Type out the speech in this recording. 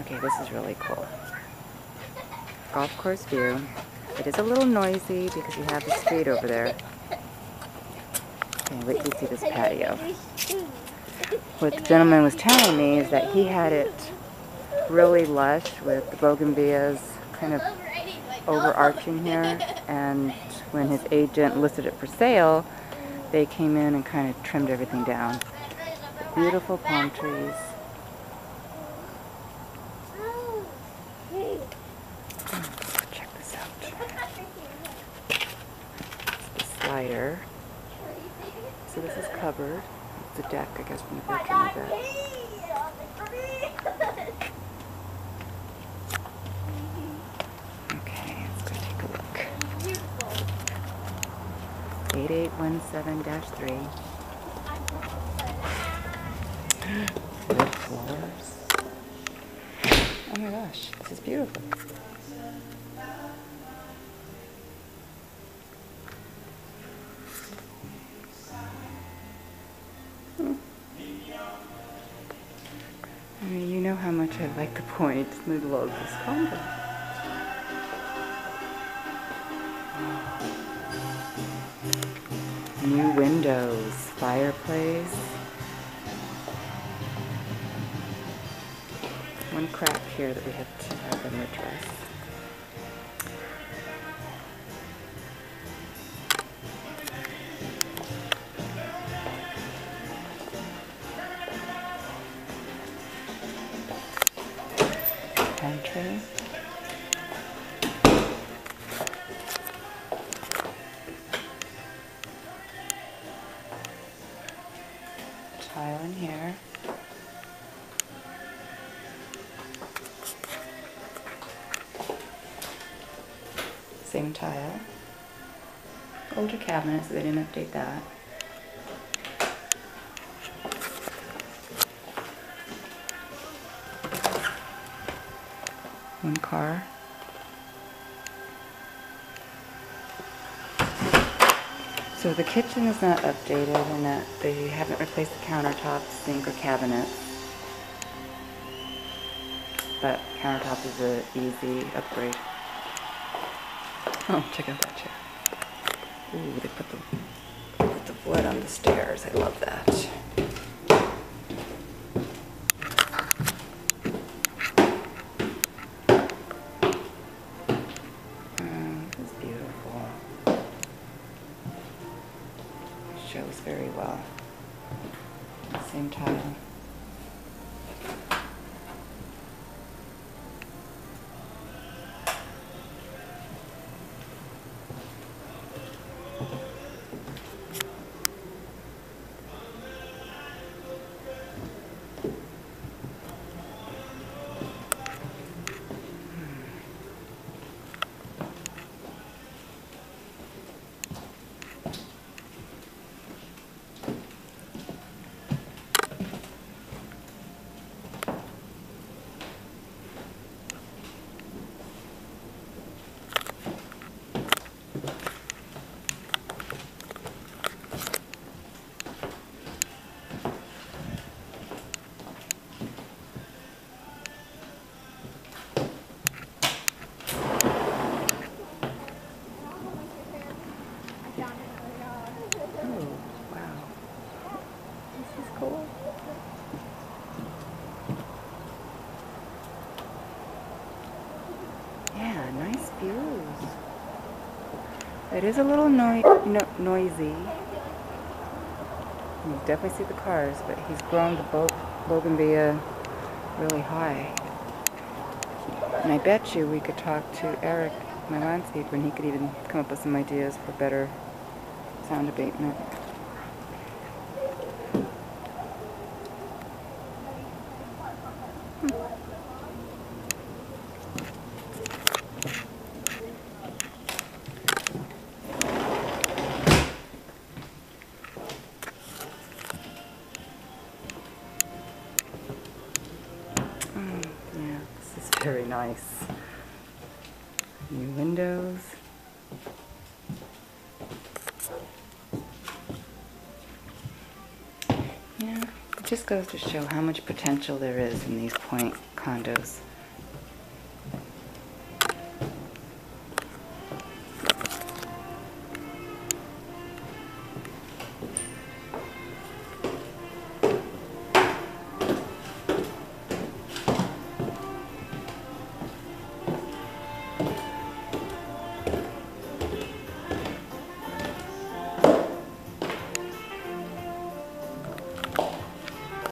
Okay, this is really cool. Golf course view. It is a little noisy because you have the street over there. Okay, wait till you see this patio. What the gentleman was telling me is that he had it really lush with the bougainvilleas kind of overarching here, and when his agent listed it for sale, they came in and kind of trimmed everything down. Beautiful palm trees. Check this out. It's the slider. So this is covered. It's a deck, I guess, from the back end of it. Okay, let's go take a look. 8817-3. Wood floors. Oh my gosh, this is beautiful. I mean, you know how much I like the Pointe. We love this condo. New windows, fireplace. One crack here that we have to have them address. Entry. Tile in here. Same tile. Older cabinets, so they didn't update that. One car. So the kitchen is not updated in that they haven't replaced the countertops, sink, or cabinets. But countertop is an easy upgrade. Oh, check out that chair. Ooh, they put the wood on the stairs. I love that. Shows very well. Same tile. It is a little noisy. You definitely see the cars, but he's grown the bougainvillea really high. And I bet you we could talk to Eric, my landscaper, and he could even come up with some ideas for better sound abatement. Very nice. New windows. Yeah, the just goes to show how much potential there is in these Pointe condos.